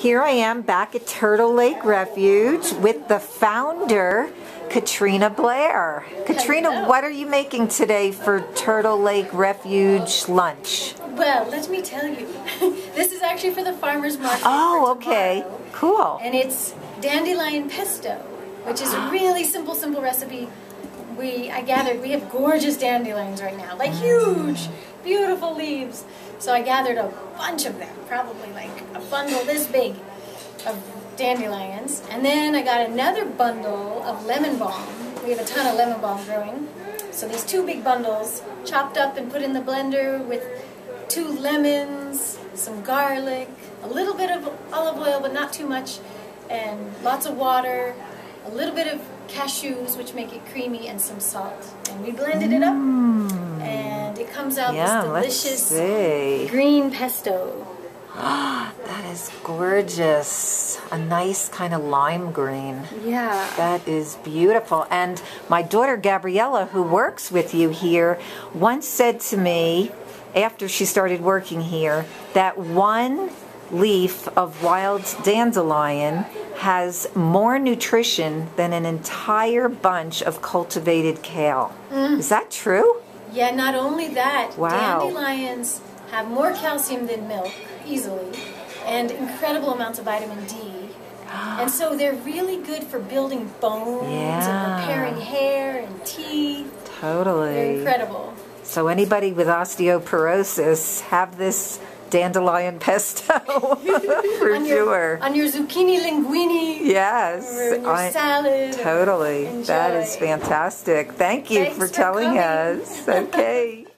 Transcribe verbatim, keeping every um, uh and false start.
Here I am back at Turtle Lake Refuge with the founder, Katrina Blair. Katrina, what are you making today for Turtle Lake Refuge lunch? Well, let me tell you, this is actually for the farmer's market. Oh, okay. Cool. And it's dandelion pesto, which is a really simple, simple recipe. We, I gathered, we have gorgeous dandelions right now, like huge, beautiful leaves. So I gathered a bunch of them, probably like a bundle this big of dandelions. And then I got another bundle of lemon balm. We have a ton of lemon balm growing. So these two big bundles, chopped up and put in the blender with two lemons, some garlic, a little bit of olive oil, but not too much, and lots of water, a little bit of cashews, which make it creamy, and some salt. And we blended it up, mm. and it comes out yeah, this delicious green pesto. That is gorgeous. A nice kind of lime green. Yeah. That is beautiful. And my daughter, Gabriella, who works with you here, once said to me, after she started working here, that one leaf of wild dandelion has more nutrition than an entire bunch of cultivated kale. Mm. Is that true? Yeah, not only that, wow. Dandelions have more calcium than milk, easily, and incredible amounts of vitamin D. And so they're really good for building bones yeah. and repairing hair and teeth. Totally. They're incredible. So anybody with osteoporosis, have this dandelion pesto for on your, sure. On your zucchini linguine. Yes. Or your I, salad. Totally. Enjoy. That is fantastic. Thank you Thanks for telling for us. Okay.